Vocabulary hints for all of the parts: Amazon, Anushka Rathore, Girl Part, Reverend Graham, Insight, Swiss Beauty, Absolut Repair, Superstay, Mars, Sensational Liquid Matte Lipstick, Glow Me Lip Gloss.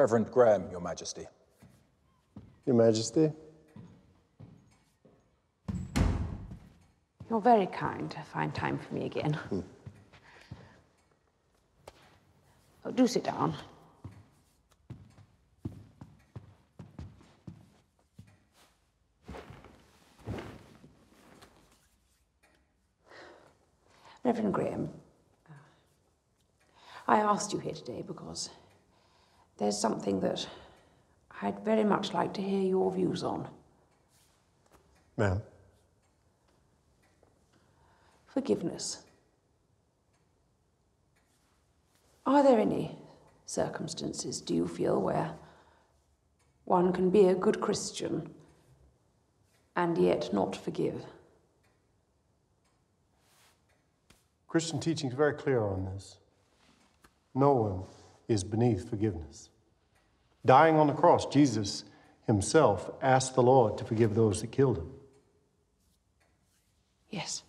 Reverend Graham, Your Majesty. Your Majesty. You're very kind to find time for me again. Oh, do sit down. Reverend Graham, I asked you here today because there's something that I'd very much like to hear your views on. Ma'am? Forgiveness. Are there any circumstances, do you feel, where one can be a good Christian and yet not forgive? Christian teaching is very clear on this. No one is beneath forgiveness. Dying on the cross, Jesus himself asked the Lord to forgive those that killed him. Yes.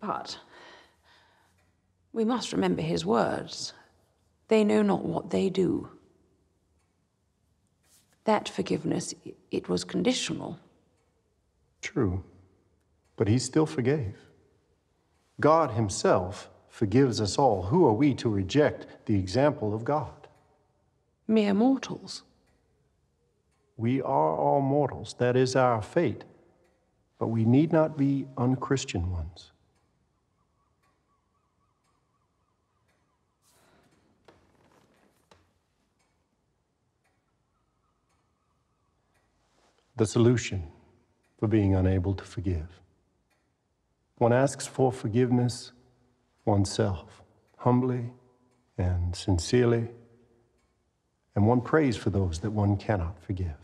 But we must remember his words. They know not what they do. That forgiveness, it was conditional. True, but he still forgave. God himself forgives us all. Who are we to reject the example of God? Mere mortals. We are all mortals. That is our fate. But we need not be unchristian ones. The solution for being unable to forgive. One asks for forgiveness oneself, humbly and sincerely, and one prays for those that one cannot forgive.